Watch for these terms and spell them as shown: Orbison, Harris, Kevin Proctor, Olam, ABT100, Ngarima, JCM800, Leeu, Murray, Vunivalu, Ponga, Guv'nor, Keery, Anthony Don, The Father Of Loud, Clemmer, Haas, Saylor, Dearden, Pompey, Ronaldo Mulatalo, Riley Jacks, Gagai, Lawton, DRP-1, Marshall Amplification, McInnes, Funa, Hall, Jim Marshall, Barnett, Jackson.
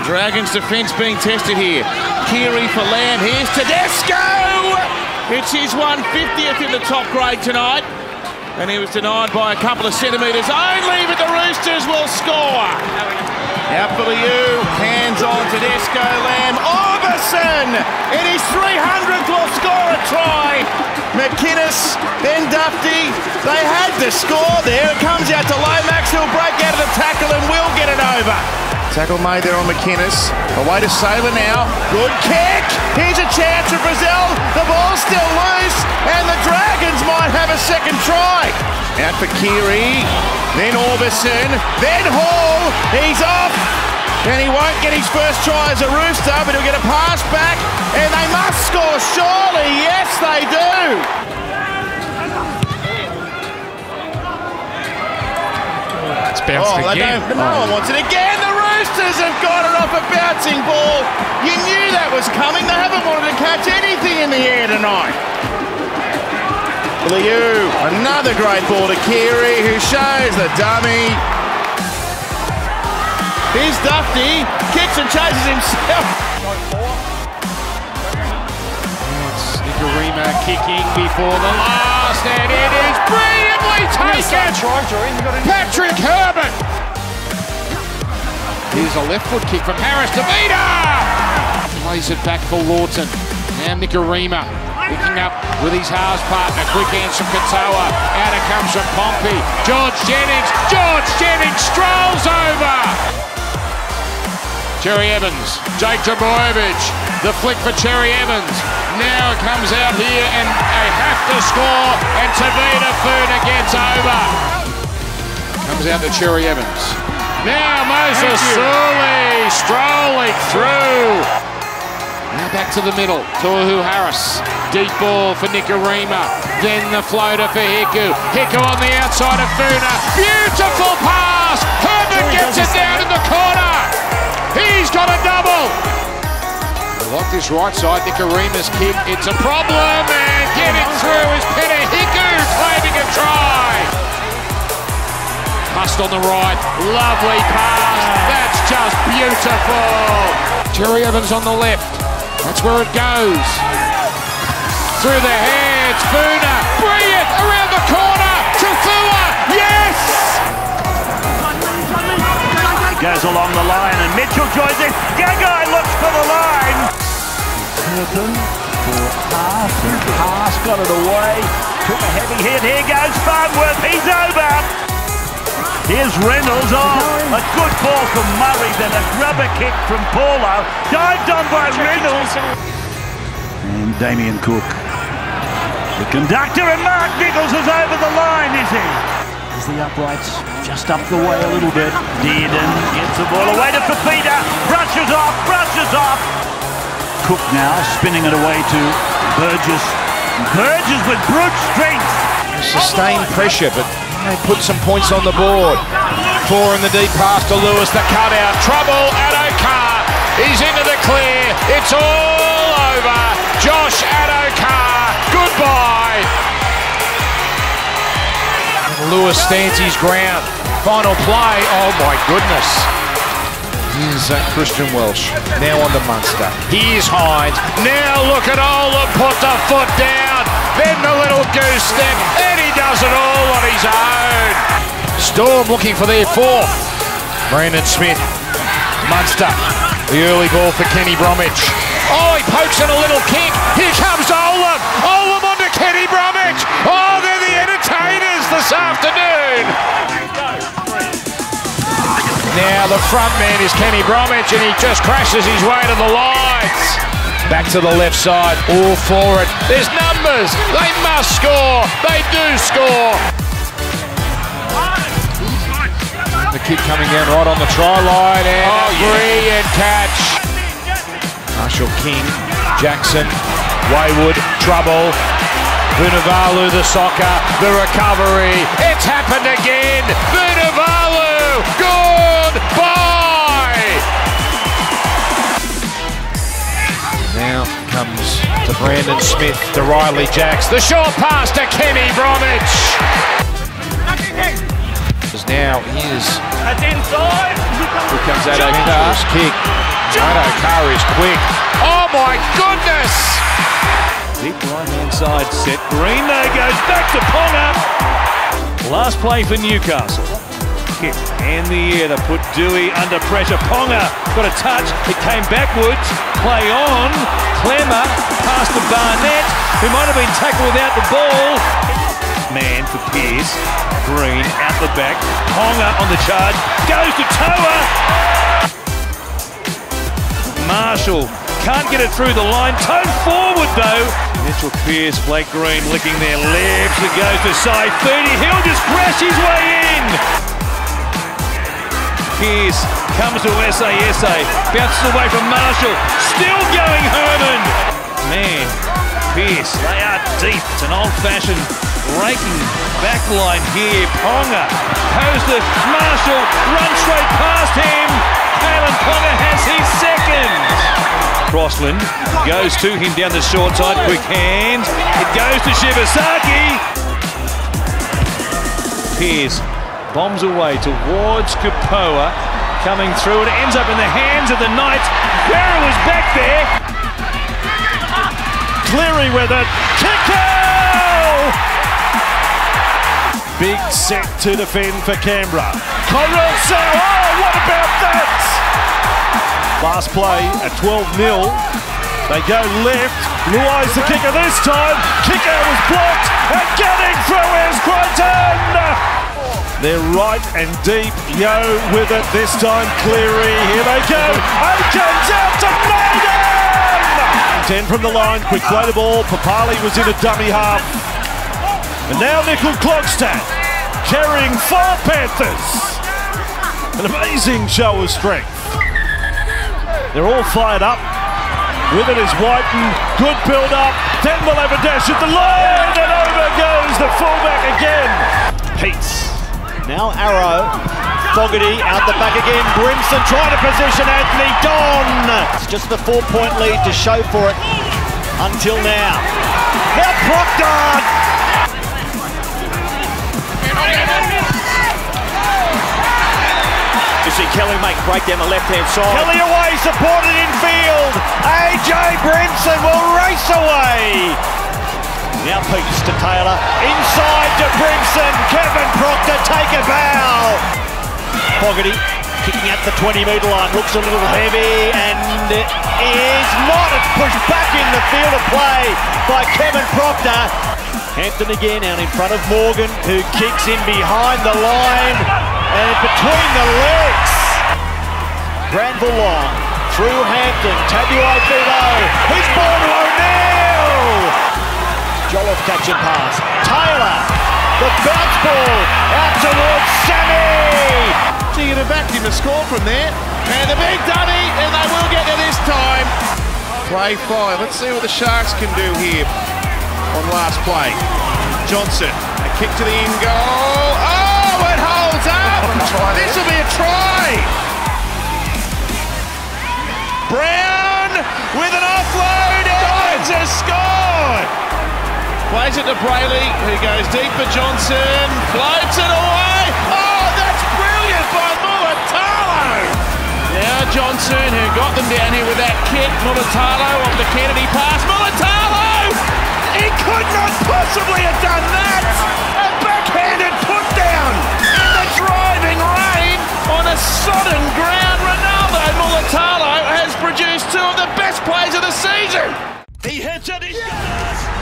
The Dragons' defence being tested here. Keery for Lamb. Here's Tedesco! It's his 150th in the top grade tonight. And he was denied by a couple of centimetres only, but the Roosters will score. Out for Leeu, hands on Tedesco, Lamb, Orbison! In his 300th will score a try. McInnes, Ben Dufty, they had the score there. It comes out to Lomax, he'll break out of the tackle and will get it over. Tackle made there on McInnes. Away to Saylor now. Good kick! Here's a chance for Brazil. The ball's still loose, and the Dragons might have a second try. Out for Keery, then Auberson, then Hall. He's off, and he won't get his first try as a Rooster, but he'll get a pass back, and they must score surely. Yes, they do. It's bounced again. No one wants it again. The Roosters have got it off a bouncing ball. You knew that was coming. They haven't wanted to catch anything in the air tonight. Leeu, another great ball to Keery, who shows the dummy. Here's Dufty. Kicks and chases himself. It's Ngarima kicking before the last, and it is brilliant. Patrick Herman! Here's a left foot kick from Harris. Tevita! Plays it back for Lawton. Now Ngarima picking up with his Haas partner. Quick hands from Katoa. Out it comes from Pompey. George Jennings strolls over! Cherry Evans. Jake Trebojevic. The flick for Cherry Evans. Now it comes out here and they have to score, and Tevita Funa gets over. Comes out to Cherry Evans. Now Moses Sully strolling through. Now back to the middle. Tohu Harris. Deep ball for Ngarima. Then the floater for Hiku. Hiku on the outside of Funa. Beautiful pass. Herman gets it down in the corner. He's got a double. Locked his right side, Ngarima's kick, it's a problem, and getting through is Hiku claiming a try. Hust on the right, lovely pass, that's just beautiful. Cherry Evans on the left, that's where it goes. Through the hands, Funa, brilliant, around the corner, Katoa, yes! Goes along the line, and Mitchell joins it, Gagai looks for the line. Herman for Haas, and Haas got it away, took a heavy hit, here goes Farnworth, he's over! Here's Reynolds, oh, a good ball from Murray, then a grubber kick from Paulo, dived on by Reynolds. And Damien Cook, the conductor, and Mark Nichols is over the line, is he? There's the uprights, just up the way a little bit. Dearden gets the ball away to Tevita, brushes off. Cook now, spinning it away to Burgess. Burgess with brute strength. Sustained pressure, but they put some points on the board. Four in the deep pass to Lewis, the cutout. Trouble, Addo-Carr. He's into the clear. It's all over. Josh Addo-Carr, goodbye. Lewis stands his ground. Final play, oh my goodness. Here's Christian Welsh, now on the Munster. Here's Hines, now look at Olam put the foot down, then the little goose step, and he does it all on his own. Storm looking for their fourth. Brandon Smith, Munster. The early ball for Kenny Bromwich. Oh, he pokes in a little kick. Here comes Olam. Olam onto Kenny Bromwich. Oh, they're the entertainers this afternoon. Now the front man is Kenny Bromwich, and he just crashes his way to the lines. Back to the left side, all for it. There's numbers, they must score, they do score. The kick coming down right on the try line, and and catch. Marshall King, Jackson, Wayward, trouble. Vunivalu the soccer, the recovery. It's happened again, Vunivalu, goal! Now comes to Brandon Smith, to Riley Jacks, the short pass to Kenny Bromwich. Because now he is It's inside. Here comes Addo-Carr's kick. Addo-Carr is quick. Oh my goodness! Deep right-hand side, set Green. There goes back to Ponga. Last play for Newcastle. Kick in the air to put Dewey under pressure. Ponga got a touch. It came backwards. Play on. Clemmer past the Barnett, who might have been tackled without the ball. Mann for Pearce, Green out the back, Ponga on the charge, goes to Toa! Marshall can't get it through the line, towed forward though! Mitchell, Pearce, Blake Green licking their legs, it goes to Saifidi, he'll just crash his way in! Pearce comes to Sasa, bounces away from Marshall, still going Herman! Mann, Pearce, they are deep, it's an old-fashioned breaking back line here, Ponga goes to Marshall, runs straight past him, Kalen Ponga has his second. Crossland goes to him down the short side, quick hand, it goes to Shibasaki. Pearce bombs away towards Katoa, coming through, it ends up in the hands of the Knights, Guerra was back there. Keery with it, kick out! Big set to defend for Canberra. Caruso, oh, what about that? Last play at 12-0. They go left. Lewis the kicker this time. Kicker was blocked. And getting through is Crichton. They're right and deep. Yo with it this time. Keery, here they go. Aikens out to Maiden. 10 from the line. Quick play the ball. Papali was in a dummy half. And now Nickel Klogstad, carrying four Panthers. An amazing show of strength. They're all fired up. With it is Whiten, good build-up. Then we'll have a dash at the line, and over goes the fullback again. Peace. Now Arrow, Fogarty out the back again. Grimson trying to position Anthony Don. It's just the 4-point lead to show for it until now. Now Proctor. You see Kelly make break down the left-hand side. Kelly away, supported in field. AJ Brimson will race away. Now Peace to Taylor. Inside to Brimson. Kevin Proctor take a bow. Fogarty kicking at the 20-metre line. Looks a little heavy and is not. It's pushed back in the field of play by Kevin Proctor. Hampton again out in front of Morgan, who kicks in behind the line and between the legs. Granville Long through Hampton, Tabuaifilo, his ball to O'Neill. Jolliffe catch and pass. Taylor, the bounce ball out towards Sammy. You'd have backed him to score from there. And the big dummy, and they will get there this time. Play five. Let's see what the Sharks can do here. On last play, Johnson, a kick to the in goal. Oh, it holds up! This will be a try! Brown with an offload, Evans has scored! Plays it to Brayley, who goes deep for Johnson, floats it away. Oh, that's brilliant by Mulatalo! Now Johnson, who got them down here with that kick. Mulatalo off the Kennedy pass. Mulatalo! He could not possibly have done that! A backhanded put down in the driving rain on a sodden ground. Ronaldo Mulatalo has produced two of the best plays of the season. He hits it, he's got it!